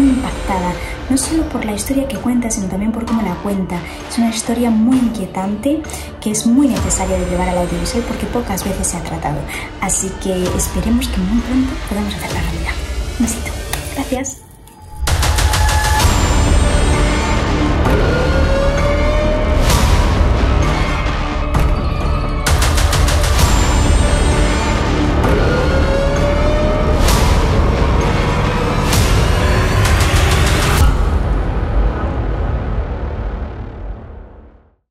muy impactada, no solo por la historia que cuenta, sino también por cómo la cuenta. Es una historia muy inquietante que es muy necesaria de llevar al audiovisual porque pocas veces se ha tratado. Así que esperemos que muy pronto podamos hacer la realidad. Un besito. Gracias.